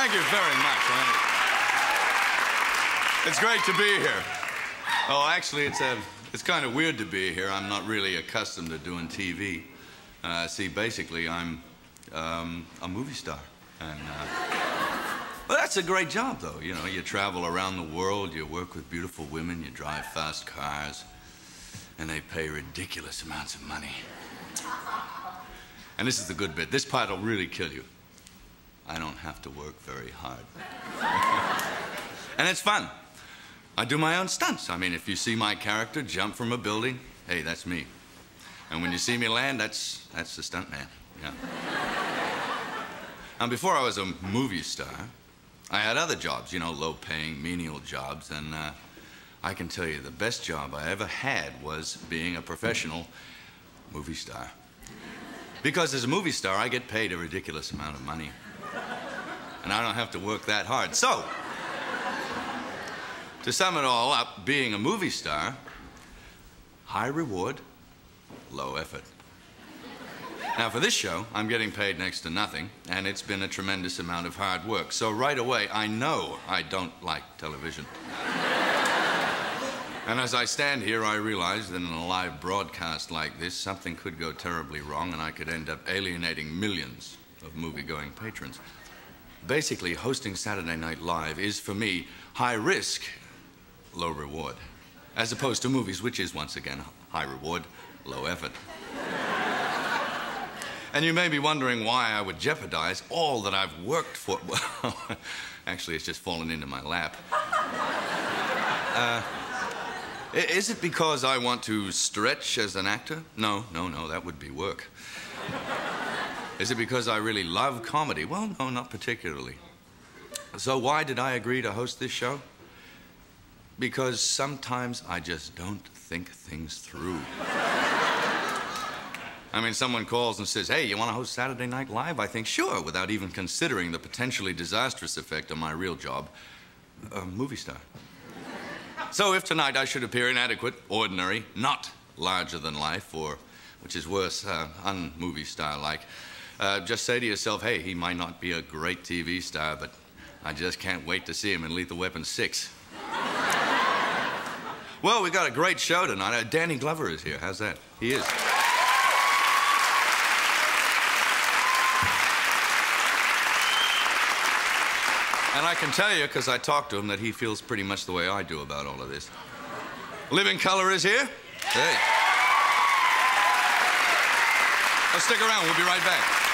Thank you very much. It's great to be here. Oh, actually, it's kind of weird to be here. I'm not really accustomed to doing TV. See, basically, I'm a movie star. And, well, that's a great job, though. You know, you travel around the world, you work with beautiful women, you drive fast cars, and they pay ridiculous amounts of money. And this is the good bit. This part will really kill you. I don't have to work very hard. And it's fun. I do my own stunts. I mean, if you see my character jump from a building, hey, that's me. And when you see me land, that's the stunt man. Yeah. And before I was a movie star, I had other jobs, you know, low-paying, menial jobs. And I can tell you the best job I ever had was being a professional movie star. Because as a movie star, I get paid a ridiculous amount of money. And I don't have to work that hard. So, to sum it all up, being a movie star, high reward, low effort. Now, for this show, I'm getting paid next to nothing, and it's been a tremendous amount of hard work. So right away, I know I don't like television. And as I stand here, I realize that in a live broadcast like this, something could go terribly wrong, and I could end up alienating millions of movie-going patrons. Basically, hosting Saturday Night Live is, for me, high risk, low reward. As opposed to movies, which is, once again, high reward, low effort. And you may be wondering why I would jeopardize all that I've worked for. Well, actually, it's just fallen into my lap. Is it because I want to stretch as an actor? No, no, no, that would be work. Is it because I really love comedy? Well, no, not particularly. So why did I agree to host this show? Because sometimes I just don't think things through. I mean, someone calls and says, hey, you want to host Saturday Night Live? I think, sure, without even considering the potentially disastrous effect of my real job, a movie star. So if tonight I should appear inadequate, ordinary, not larger than life, or, which is worse, un-movie star-like, just say to yourself, hey, he might not be a great TV star, but I just can't wait to see him in Lethal Weapon 6. Well, we got a great show tonight. Danny Glover is here. How's that? He is. And I can tell you, because I talked to him, that he feels pretty much the way I do about all of this. Living Colour is here. Hey. Well, stick around. We'll be right back.